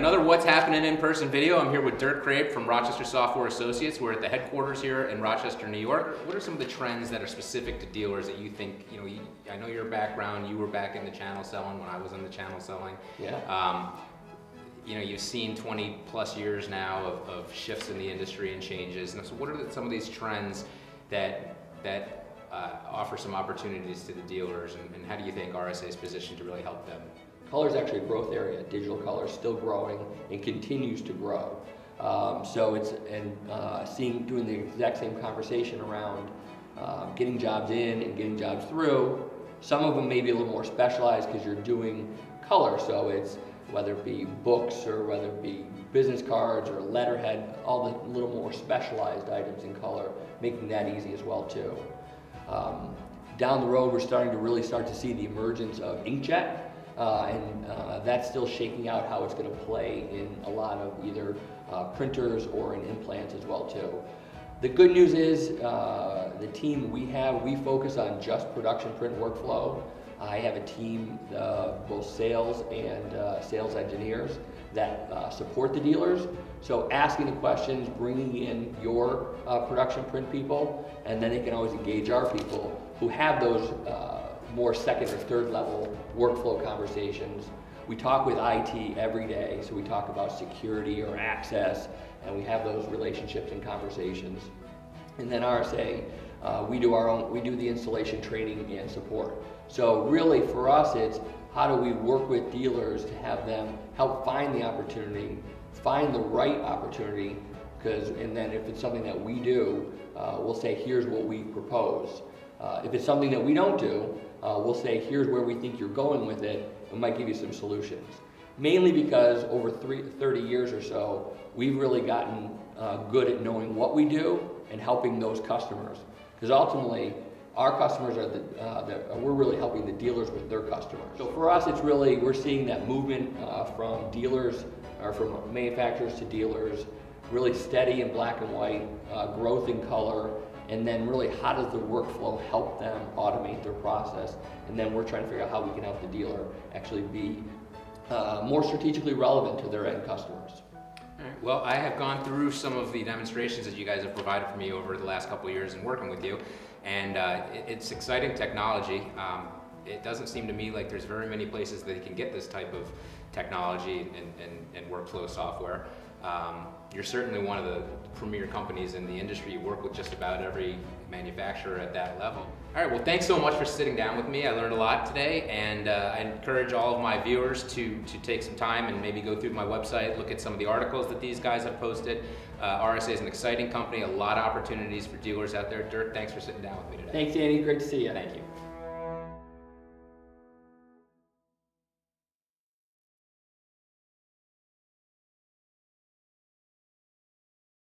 another What's Happening in-person video. I'm here with Dirk Craib from Rochester Software Associates. We're at the headquarters here in Rochester, New York. What are some of the trends that are specific to dealers that you think, you know, I know your background, you were back in the channel selling when I was in the channel selling. Yeah. You know, you've seen 20 plus years now of shifts in the industry and changes. And so what are some of these trends that offer some opportunities to the dealers, and how do you think RSA is positioned to really help them? Color is actually a growth area. Digital color is still growing and continues to grow. So it's, and doing the exact same conversation around getting jobs in and getting jobs through. Some of them may be a little more specialized because you're doing color. So it's whether it be books or whether it be business cards or letterhead, all the little more specialized items in color, making that easy as well too. Down the road, we're starting to really start to see the emergence of inkjet. That's still shaking out how it's going to play in a lot of either printers or in implants as well too. The good news is the team we have, we focus on just production print workflow. I have a team, both sales and sales engineers that support the dealers. So asking the questions, bringing in your production print people, and then they can always engage our people who have those more second or third level workflow conversations. We talk with IT every day, so we talk about security or access, and we have those relationships and conversations. And then RSA, we do the installation training and support. So really for us, it's how do we work with dealers to have them help find the opportunity, find the right opportunity, and then if it's something that we do, we'll say here's what we propose. If it's something that we don't do, we'll say here's where we think you're going with it, and might give you some solutions. Mainly because over 30 years or so, we've really gotten good at knowing what we do and helping those customers. Because ultimately, our customers are we're really helping the dealers with their customers. So for us, it's really, we're seeing that movement from dealers, or from manufacturers to dealers, really steady in black and white, growth in color, and then really how does the workflow help them automate their process, and then we're trying to figure out how we can help the dealer actually be more strategically relevant to their end customers. All right. Well, I have gone through some of the demonstrations that you guys have provided for me over the last couple of years in working with you, and it's exciting technology. It doesn't seem to me like there's very many places that you can get this type of technology and workflow software. You're certainly one of the premier companies in the industry. You work with just about every manufacturer at that level. All right, well, thanks so much for sitting down with me. I learned a lot today, and I encourage all of my viewers to take some time and maybe go through my website, look at some of the articles that these guys have posted. RSA is an exciting company, a lot of opportunities for dealers out there. Dirk, thanks for sitting down with me today. Thanks, Andy. Great to see you. Thank you.